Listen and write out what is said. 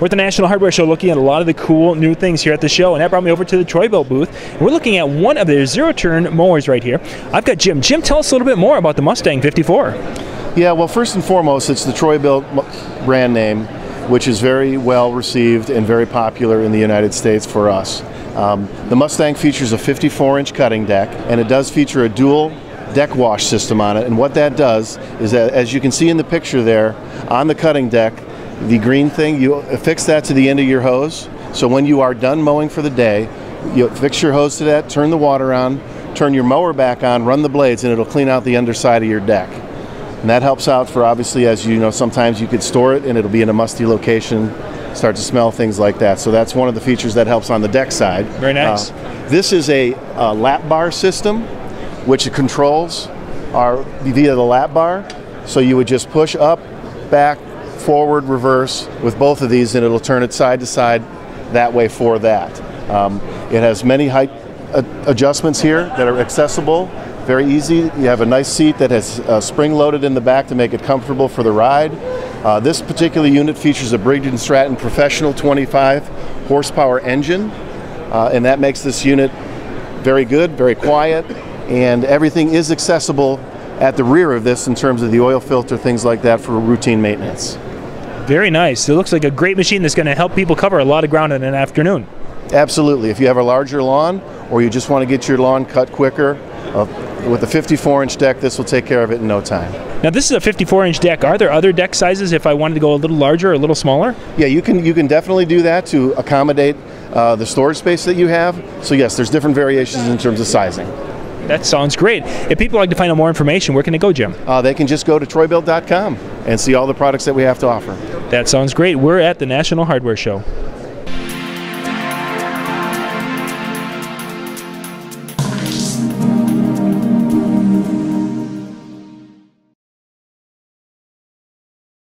We're at the National Hardware Show looking at a lot of the cool new things here at the show, and that brought me over to the Troy-Bilt booth. And we're looking at one of their zero-turn mowers right here. I've got Jim. Jim, tell us a little bit more about the Mustang 54. Yeah, well, first and foremost, it's the Troy-Bilt brand name, which is very well received and very popular in the United States for us. The Mustang features a 54-inch cutting deck, and it does feature a dual deck wash system on it. And what that does is that, as you can see in the picture there, on the cutting deck, the green thing, you affix that to the end of your hose. So when you are done mowing for the day, you affix your hose to that, turn the water on, turn your mower back on, run the blades, and it'll clean out the underside of your deck. And that helps out for, obviously, as you know, sometimes you could store it and it'll be in a musty location, start to smell, things like that. So that's one of the features that helps on the deck side. Very nice. This is a lap bar system, which it controls are via the lap bar. So you would just push up, back, forward, reverse with both of these, and it'll turn it side to side that way for that. It has many height adjustments here that are accessible. Very easy. You have a nice seat that has spring loaded in the back to make it comfortable for the ride. This particular unit features a Briggs & Stratton Professional 25 horsepower engine, and that makes this unit very good, very quiet, and everything is accessible at the rear of this in terms of the oil filter, things like that for routine maintenance. Very nice. It looks like a great machine that's going to help people cover a lot of ground in an afternoon. Absolutely. If you have a larger lawn or you just want to get your lawn cut quicker, with a 54-inch deck, this will take care of it in no time. Now, this is a 54-inch deck. Are there other deck sizes if I wanted to go a little larger or a little smaller? Yeah, you can definitely do that to accommodate the storage space that you have. So yes, there's different variations in terms of sizing. That sounds great. If people like to find out more information, where can they go, Jim? They can just go to troybilt.com and see all the products that we have to offer. That sounds great. We're at the National Hardware Show.